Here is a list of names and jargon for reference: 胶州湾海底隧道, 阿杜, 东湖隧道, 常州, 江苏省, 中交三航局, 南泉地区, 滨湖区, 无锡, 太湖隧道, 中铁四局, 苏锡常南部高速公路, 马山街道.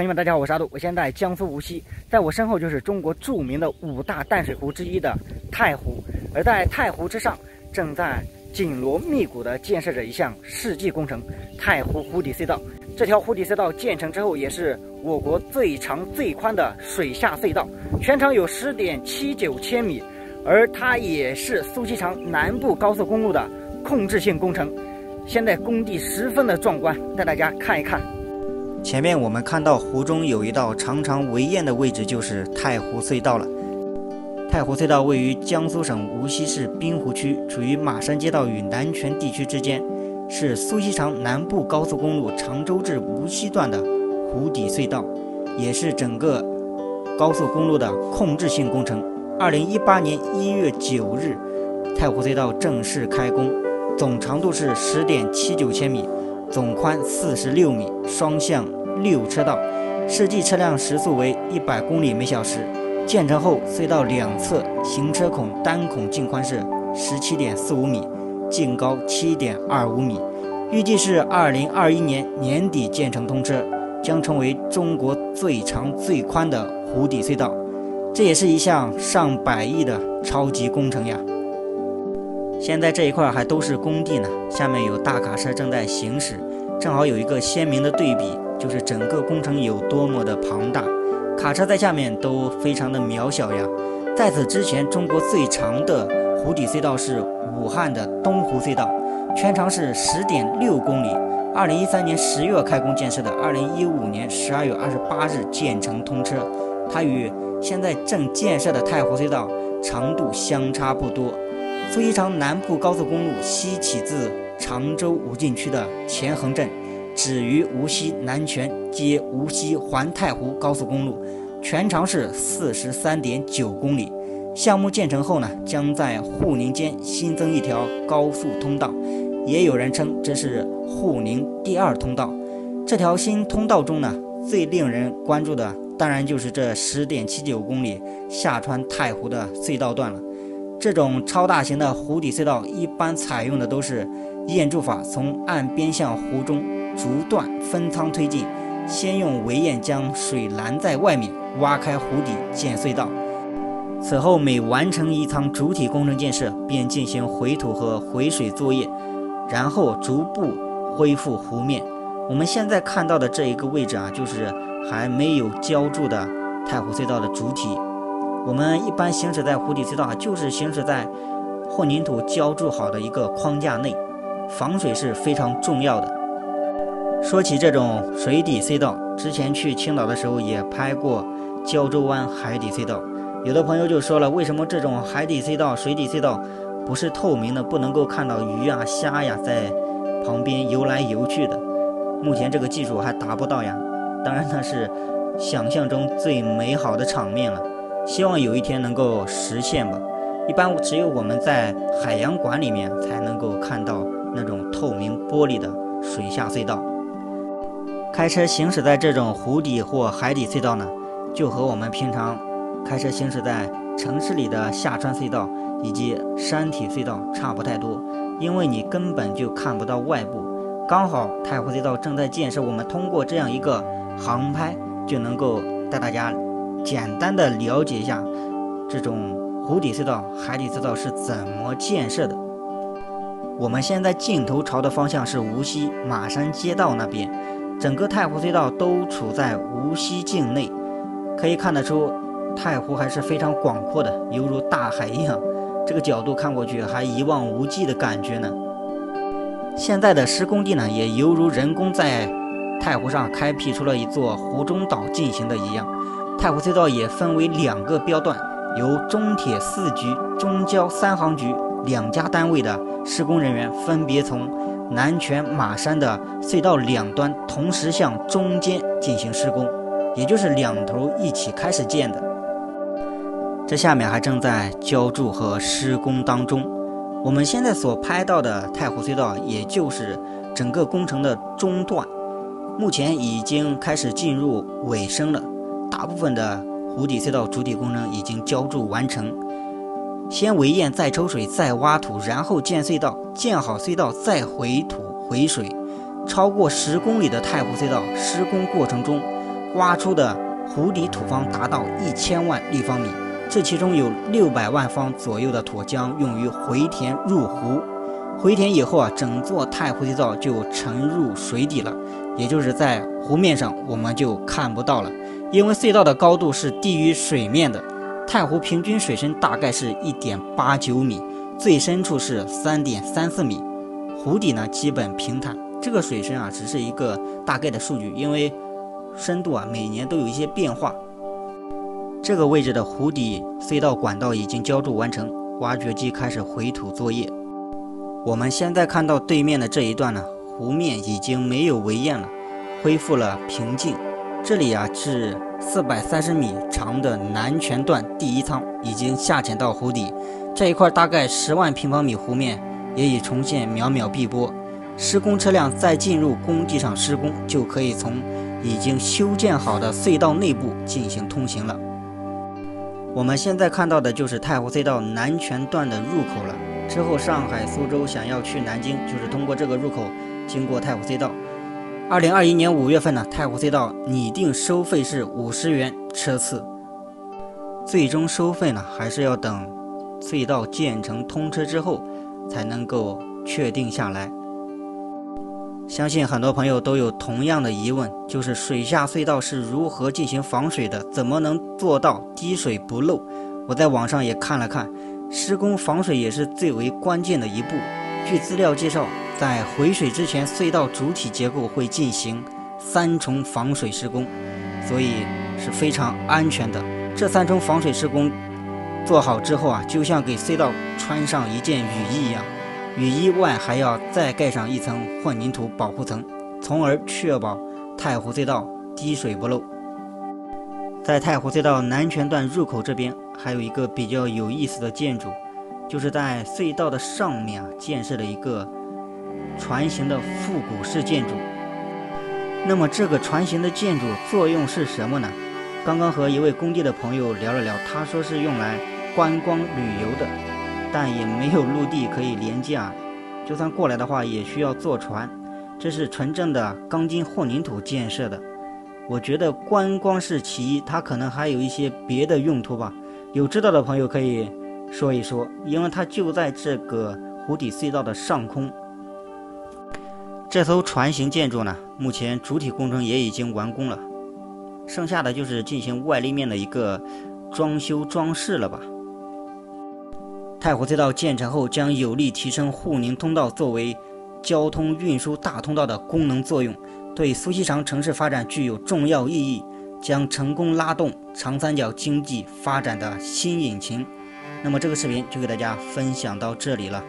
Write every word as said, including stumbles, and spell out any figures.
朋友们，大家好，我是阿杜，我现在在江苏无锡，在我身后就是中国著名的五大淡水湖之一的太湖，而在太湖之上，正在紧锣密鼓地建设着一项世纪工程——太湖湖底隧道。这条湖底隧道建成之后，也是我国最长最宽的水下隧道，全长有 十点七九千米，而它也是苏锡常南部高速公路的控制性工程。现在工地十分的壮观，带大家看一看。 前面我们看到湖中有一道长长围堰的位置，就是太湖隧道了。太湖隧道位于江苏省无锡市滨湖区，处于马山街道与南泉地区之间，是苏锡常南部高速公路常州至无锡段的湖底隧道，也是整个高速公路的控制性工程。二零一八年一月九日，太湖隧道正式开工，总长度是十点七九千米。 总宽四十六米，双向六车道，实际车辆时速为一百公里每小时。建成后，隧道两侧行车孔单孔净宽是十七点四五米，净高七点二五米。预计是二零二一年年底建成通车，将成为中国最长最宽的湖底隧道。这也是一项上百亿的超级工程呀！ 现在这一块还都是工地呢，下面有大卡车正在行驶，正好有一个鲜明的对比，就是整个工程有多么的庞大，卡车在下面都非常的渺小呀。在此之前，中国最长的湖底隧道是武汉的东湖隧道，全长是 十点六公里， 二零一三年十月开工建设的， 二零一五年十二月二十八日建成通车。它与现在正建设的太湖隧道长度相差不多。 苏锡常南部高速公路西起自常州武进区的前横镇，止于无锡南泉，接无锡环太湖高速公路，全长是 四十三点九公里。项目建成后呢，将在沪宁间新增一条高速通道，也有人称这是沪宁第二通道。这条新通道中呢，最令人关注的当然就是这 十点七九公里下穿太湖的隧道段了。 这种超大型的湖底隧道一般采用的都是堰柱法，从岸边向湖中逐段分仓推进，先用围堰将水拦在外面，挖开湖底建隧道。此后每完成一仓主体工程建设，便进行回土和回水作业，然后逐步恢复湖面。我们现在看到的这一个位置啊，就是还没有浇筑的太湖隧道的主体。 我们一般行驶在湖底隧道啊，就是行驶在混凝土浇筑好的一个框架内，防水是非常重要的。说起这种水底隧道，之前去青岛的时候也拍过胶州湾海底隧道，有的朋友就说了，为什么这种海底隧道、水底隧道不是透明的，不能够看到鱼啊、虾呀在旁边游来游去的？目前这个技术还达不到呀，当然那是想象中最美好的场面了。 希望有一天能够实现吧。一般只有我们在海洋馆里面才能够看到那种透明玻璃的水下隧道。开车行驶在这种湖底或海底隧道呢，就和我们平常开车行驶在城市里的下穿隧道以及山体隧道差不太多，因为你根本就看不到外部。刚好太湖隧道正在建设，我们通过这样一个航拍就能够带大家 简单的了解一下这种湖底隧道、海底隧道是怎么建设的。我们现在镜头朝的方向是无锡马山街道那边，整个太湖隧道都处在无锡境内，可以看得出太湖还是非常广阔的，犹如大海一样。这个角度看过去还一望无际的感觉呢。现在的施工地呢，也犹如人工在太湖上开辟出了一座湖中岛进行的一样。 太湖隧道也分为两个标段，由中铁四局、中交三航局两家单位的施工人员分别从南泉、马山的隧道两端同时向中间进行施工，也就是两头一起开始建的。这下面还正在浇筑和施工当中。我们现在所拍到的太湖隧道，也就是整个工程的中段，目前已经开始进入尾声了。 大部分的湖底隧道主体工程已经浇筑完成，先围堰，再抽水，再挖土，然后建隧道。建好隧道，再回土回水。超过十公里的太湖隧道施工过程中，挖出的湖底土方达到一千万立方米，这其中有六百万方左右的土浆用于回填入湖。回填以后啊，整座太湖隧道就沉入水底了，也就是在湖面上我们就看不到了，因为隧道的高度是低于水面的。太湖平均水深大概是一点八九米，最深处是三点三四米，湖底呢基本平坦。这个水深啊，只是一个大概的数据，因为深度啊每年都有一些变化。这个位置的湖底隧道管道已经浇筑完成，挖掘机开始回土作业。我们现在看到对面的这一段呢，湖面已经没有围堰了，恢复了平静。这里啊是四百三十米长的南泉段第一仓已经下潜到湖底，这一块大概十万平方米湖面也已重现渺渺碧波。施工车辆再进入工地上施工，就可以从已经修建好的隧道内部进行通行了。我们现在看到的就是太湖隧道南泉段的入口了。之后上海、苏州想要去南京，就是通过这个入口，经过太湖隧道。二零二一年五月份呢，太湖隧道拟定收费是五十元车次，最终收费呢还是要等隧道建成通车之后才能够确定下来。相信很多朋友都有同样的疑问，就是水下隧道是如何进行防水的，怎么能做到滴水不漏？我在网上也看了看，施工防水也是最为关键的一步。据资料介绍，在回水之前，隧道主体结构会进行三重防水施工，所以是非常安全的。这三重防水施工做好之后啊，就像给隧道穿上一件雨衣一样，雨衣外还要再盖上一层混凝土保护层，从而确保太湖隧道滴水不漏。在太湖隧道南泉段入口这边还有一个比较有意思的建筑，就是在隧道的上面啊建设了一个船形的复古式建筑。那么这个船形的建筑作用是什么呢？刚刚和一位工地的朋友聊了聊，他说是用来观光旅游的，但也没有陆地可以连接啊，就算过来的话也需要坐船。这是纯正的钢筋混凝土建设的，我觉得观光是其一，它可能还有一些别的用途吧，有知道的朋友可以说一说，因为它就在这个湖底隧道的上空。这艘船型建筑呢，目前主体工程也已经完工了，剩下的就是进行外立面的一个装修装饰了吧。太湖隧道建成后，将有力提升沪宁通道作为交通运输大通道的功能作用，对苏锡常城市发展具有重要意义，将成功拉动长三角经济发展的新引擎。那么这个视频就给大家分享到这里了。